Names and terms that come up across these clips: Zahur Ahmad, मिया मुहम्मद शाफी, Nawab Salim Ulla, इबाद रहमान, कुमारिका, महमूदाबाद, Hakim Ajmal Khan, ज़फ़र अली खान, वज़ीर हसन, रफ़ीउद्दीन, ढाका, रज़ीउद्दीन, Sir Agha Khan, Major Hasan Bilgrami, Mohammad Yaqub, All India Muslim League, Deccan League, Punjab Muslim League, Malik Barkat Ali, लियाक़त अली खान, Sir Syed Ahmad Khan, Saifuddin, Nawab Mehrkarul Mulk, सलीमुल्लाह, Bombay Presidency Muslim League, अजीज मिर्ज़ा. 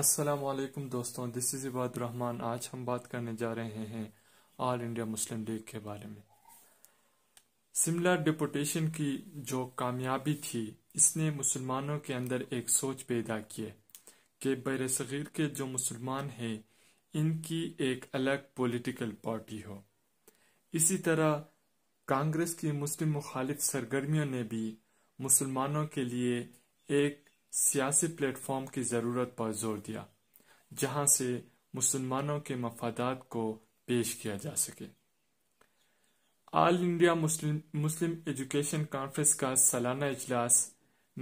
अस्सलामुअलैकुम दोस्तों, this is इबाद रहमान। आज हम बात करने जा रहे हैं ऑल इंडिया मुस्लिम लीग के बारे में। शिमला डिपोटेशन की जो कामयाबी थी, इसने मुसलमानों के अंदर एक सोच पैदा की कि बहरे सगीर के जो मुसलमान हैं इनकी एक अलग पॉलिटिकल पार्टी हो। इसी तरह कांग्रेस की मुस्लिम मुखालिफ सरगर्मियों ने भी मुसलमानों के लिए एक सियासी प्लेटफॉर्म की ज़रूरत पर जोर दिया, जहां से मुसलमानों के मफादात को पेश किया जा सके। All India Muslim education conference का सालाना इजलास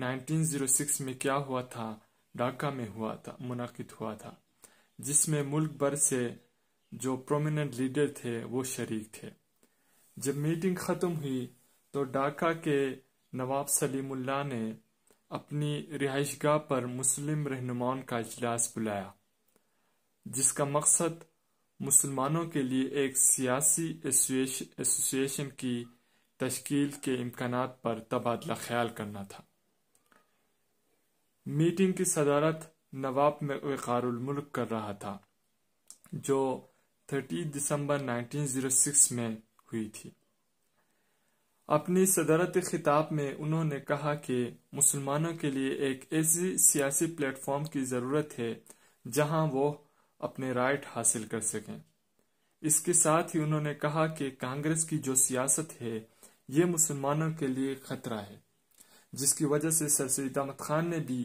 1906 में क्या हुआ था, ढाका में हुआ था, मुनाकिद हुआ था, जिसमें मुल्क भर से जो प्रोमिनेंट लीडर थे वो शरीक थे। जब मीटिंग ख़त्म हुई तो ढाका के नवाब सलीम उल्ला ने अपनी रिहाइशगाह पर मुस्लिम रहनुमाओं का इजलास बुलाया, जिसका मकसद मुसलमानों के लिए एक सियासी एसोसिएशन की तश्कील के इम्कानात पर तबादला ख्याल करना था। मीटिंग की सदारत नवाब मेहरकारुल मुल्क कर रहा था, जो 30 दिसंबर 1906 में हुई थी। अपनी सदारत खिताब में उन्होंने कहा कि मुसलमानों के लिए एक ऐसी सियासी प्लेटफॉर्म की ज़रूरत है जहां वो अपने राइट हासिल कर सकें। इसके साथ ही उन्होंने कहा कि कांग्रेस की जो सियासत है ये मुसलमानों के लिए खतरा है, जिसकी वजह से सर सैयद अहमद खान ने भी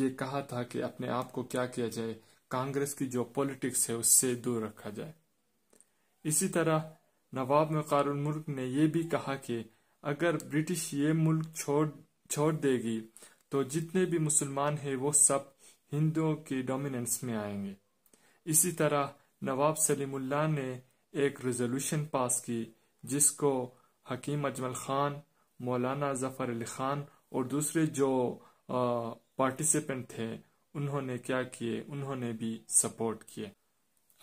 ये कहा था कि अपने आप को क्या किया जाए, कांग्रेस की जो पॉलिटिक्स है उससे दूर रखा जाए। इसी तरह नवाब मेहरकारुल मुल्क ने यह भी कहा कि अगर ब्रिटिश ये मुल्क छोड़ देगी तो जितने भी मुसलमान हैं वो सब हिंदुओं के डोमिनेंस में आएंगे। इसी तरह नवाब सलीमुल्लाह ने एक रेजोल्यूशन पास की, जिसको हकीम अजमल खान, मौलाना ज़फ़र अली खान और दूसरे जो पार्टिसिपेंट थे उन्होंने क्या किए, उन्होंने भी सपोर्ट किए।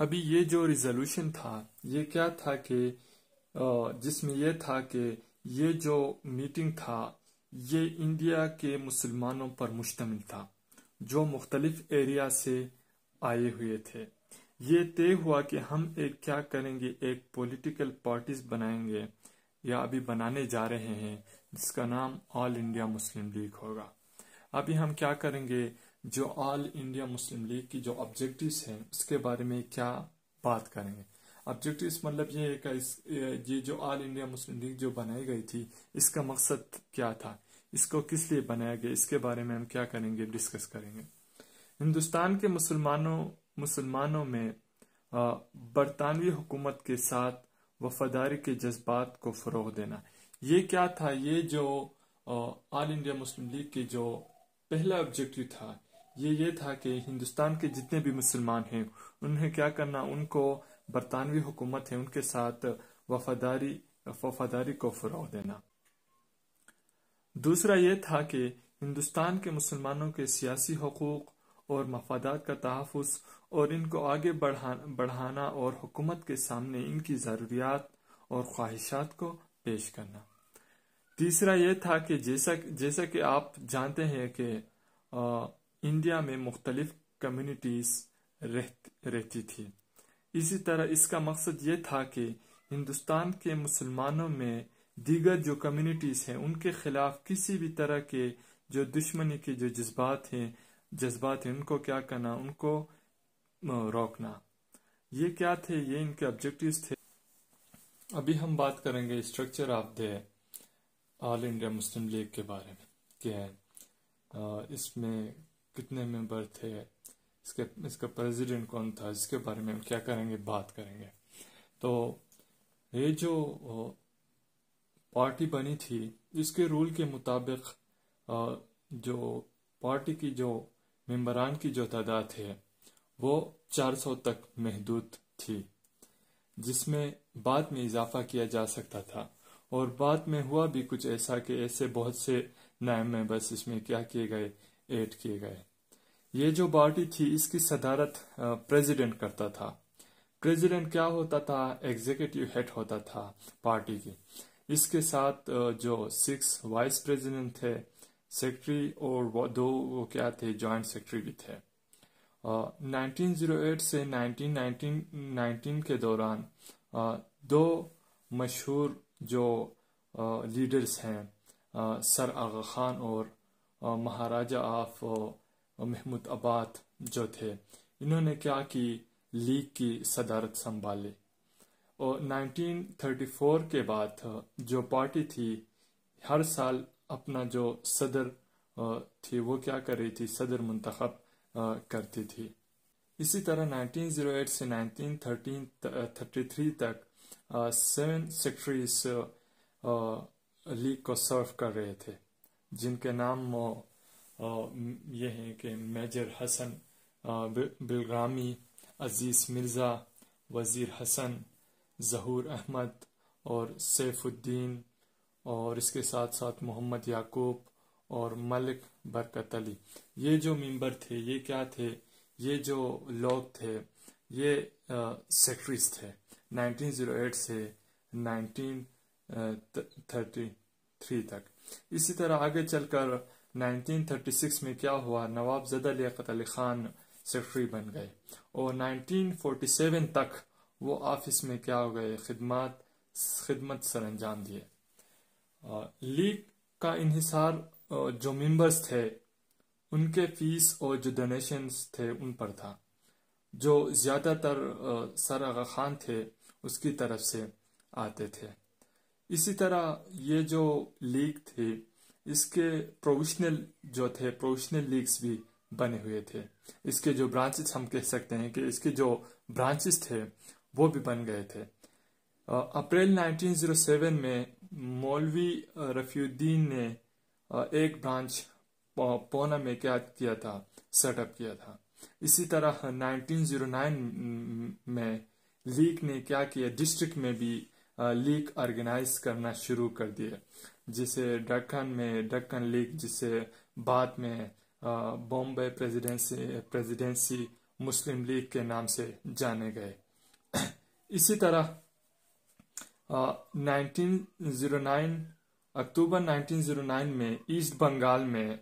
अभी ये जो रिजोल्यूशन था ये क्या था कि जिसमें यह था कि ये जो मीटिंग था ये इंडिया के मुसलमानों पर मुश्तमिल था जो मुख्तलिफ एरिया से आए हुए थे। ये तय हुआ कि हम एक क्या करेंगे, एक पॉलिटिकल पार्टीज बनाएंगे या अभी बनाने जा रहे हैं, जिसका नाम ऑल इंडिया मुस्लिम लीग होगा। अभी हम क्या करेंगे, जो ऑल इंडिया मुस्लिम लीग की जो ऑब्जेक्टिव्स हैं उसके बारे में क्या बात करेंगे। ऑब्जेक्टिव्स मतलब ये है कि ये जो ऑल इंडिया मुस्लिम लीग जो बनाई गई थी इसका मकसद क्या था, इसको किस लिए बनाया गया, इसके बारे में हम क्या करेंगे, डिस्कस करेंगे। हिंदुस्तान के मुसलमानों में बरतानवी हुकूमत के साथ वफादारी के जज्बात को फ़रोग़ देना, ये क्या था, ये जो ऑल इंडिया मुस्लिम लीग के जो पहला ऑब्जेक्टिव था ये था कि हिंदुस्तान के जितने भी मुसलमान हैं उन्हें क्या करना, उनको बरतानवी हुकूमत है उनके साथ वफादारी को फ़रोग़ देना। दूसरा ये था कि हिंदुस्तान के मुसलमानों के सियासी हकूक़ और मफादात का तहफ़्फ़ुज़ और इनको आगे बढ़ाना और हुकूमत के सामने इनकी ज़रूरियात और ख्वाहिशात को पेश करना। तीसरा ये था कि जैसा कि आप जानते हैं कि इंडिया में मुख्तलिफ कम्युनिटीज़ रहती थी, इसी तरह इसका मकसद ये था कि हिंदुस्तान के मुसलमानों में दीगर जो कम्युनिटीज़ हैं उनके ख़िलाफ़ किसी भी तरह के जो दुश्मनी के जो जज्बात हैं उनको क्या करना, उनको रोकना। ये क्या थे, ये इनके ऑब्जेक्टिव्स थे। अभी हम बात करेंगे structure of the all India Muslim league के बारे में कि इसमें कितने मेंबर थे, इसका प्रेसिडेंट कौन था, इसके बारे में हम क्या करेंगे, बात करेंगे। तो ये जो पार्टी बनी थी इसके रूल के मुताबिक जो पार्टी की जो मेंबरान की जो तादाद है वो 400 तक महदूद थी, जिसमें बाद में इजाफा किया जा सकता था। और बाद में हुआ भी कुछ ऐसा कि ऐसे बहुत से नए मेंबर्स इसमें क्या किए गए, ऐड किए गए। ये जो पार्टी थी इसकी सदारत प्रेसिडेंट करता था। प्रेसिडेंट क्या होता था, एग्जीक्यूटिव हेड होता था पार्टी की। इसके साथ जो 6 वाइस प्रेसिडेंट थे, सेक्रेटरी और 2 वो क्या थे, जॉइंट सेक्रेटरी भी थे। 1908 से 1919 के दौरान दो मशहूर जो लीडर्स हैं सर आगा खान और महाराजा ऑफ महमूदाबाद जो थे, इन्होंने क्या कि लीग की सदारत संभाली। और 1934 के बाद जो पार्टी थी हर साल अपना जो सदर थी वो क्या कर रही थी, सदर मुंतखब करती थी। इसी तरह 1908 से 1933 तक 7 सेक्रेटरीज लीग को सर्व कर रहे थे, जिनके नाम ये हैं कि मेजर हसन बिलग्रामी, अजीज मिर्ज़ा, वज़ीर हसन, ज़हूर अहमद और सैफुद्दीन, और इसके साथ साथ मोहम्मद याकूब और मलिक बरकत अली। ये जो मेंबर थे ये क्या थे, ये जो लोग थे ये सेक्रेटरीज थे 1908 से 1933 तक। इसी तरह आगे चलकर 1936 में क्या हुआ, नवाब ज़दा लियाक़त अली खान सेक्रेटरी बन गए और 1947 तक वो ऑफिस में क्या हो गए, खिदमत सर अंजाम दिए। लीग का इन्हिसार जो मेंबर्स थे उनके फीस और जो डोनेशंस थे उन पर था, जो ज़्यादातर सर आगा खान थे उसकी तरफ से आते थे। इसी तरह ये जो लीग थी इसके प्रोविशनल जो थे, प्रोविशनल लीग्स भी बने हुए थे। इसके जो ब्रांचेस हम कह सकते हैं कि इसके जो ब्रांचेस थे वो भी बन गए थे। अप्रैल 1907 में मौलवी रफ़ीउद्दीन ने एक ब्रांच पौना में क्या किया था, सेटअप किया था। इसी तरह 1909 में लीग ने क्या किया, डिस्ट्रिक्ट में भी लीग ऑर्गेनाइज करना शुरू कर दिया, जिसे डक्कन लीग, जिसे बाद में बॉम्बे प्रेसिडेंसी मुस्लिम लीग के नाम से जाने गए। इसी तरह 1909 अक्टूबर 1909 में ईस्ट बंगाल में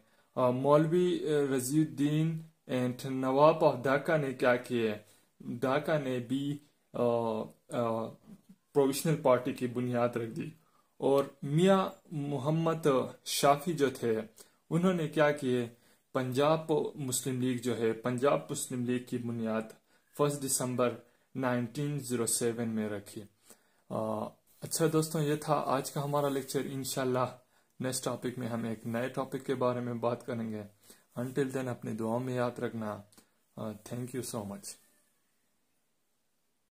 मौलवी रज़ीउद्दीन एंड नवाब ऑफ ढाका ने क्या किए, ढाका ने भी प्रोविशनल पार्टी की बुनियाद रख दी। और मिया मुहम्मद शाफी जो थे उन्होंने क्या किए, पंजाब मुस्लिम लीग जो है, पंजाब मुस्लिम लीग की बुनियाद 1 दिसंबर 1907 में रखी। अच्छा दोस्तों, ये था आज का हमारा लेक्चर। इंशाल्लाह नेक्स्ट टॉपिक में हम एक नए टॉपिक के बारे में बात करेंगे। अंटिल देन अपने दुआओं में याद रखना। Thank you so much.